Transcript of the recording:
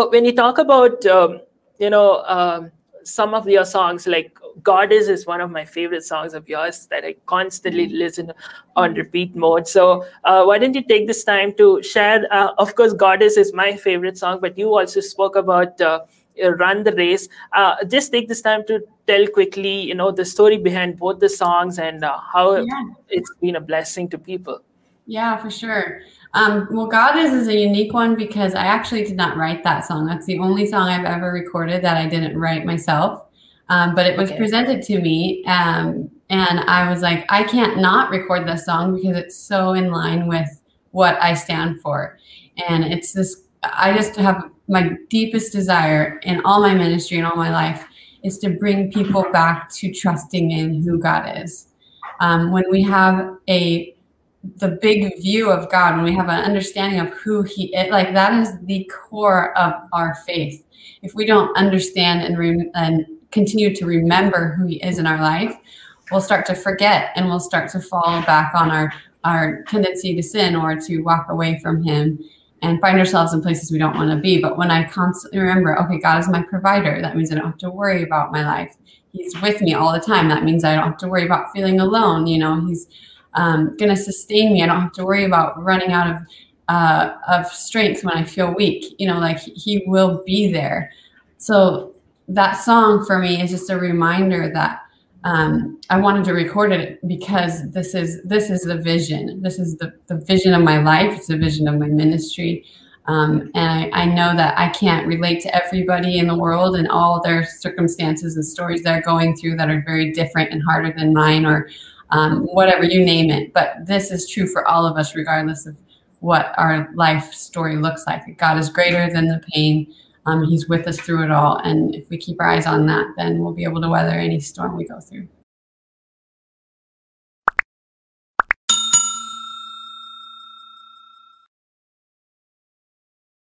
So when you talk about, some of your songs, like God is one of my favorite songs of yours that I constantly listen on repeat mode. So why don't you take this time to share, of course, God is my favorite song, but you also spoke about Run the Race. Just take this time to tell quickly, the story behind both the songs and how it's been a blessing to people. Yeah, for sure. Well, God is a unique one because I actually did not write that song. That's the only song I've ever recorded that I didn't write myself. But it was presented to me. And I was like, I can't not record this song because it's so in line with what I stand for. And it's this, I just have my deepest desire in all my ministry and all my life is to bring people back to trusting in who God is. When we have the big view of God, when we have an understanding of who he is, like that is the core of our faith. If we don't understand and continue to remember who he is in our life, we'll start to forget and we'll start to fall back on our tendency to sin or to walk away from him and find ourselves in places we don't want to be. But when I constantly remember, okay, God is my provider, that means I don't have to worry about my life. He's with me all the time. That means I don't have to worry about feeling alone. He's going to sustain me. I don't have to worry about running out of strength when I feel weak. He will be there. So that song for me is just a reminder that I wanted to record it because this is the vision. This is the vision of my life. It's the vision of my ministry. And I know that I can't relate to everybody in the world and all their circumstances and stories they're going through that are very different and harder than mine, or whatever, you name it. But this is true for all of us, regardless of what our life story looks like. God is greater than the pain. He's with us through it all. And if we keep our eyes on that, then we'll be able to weather any storm we go through.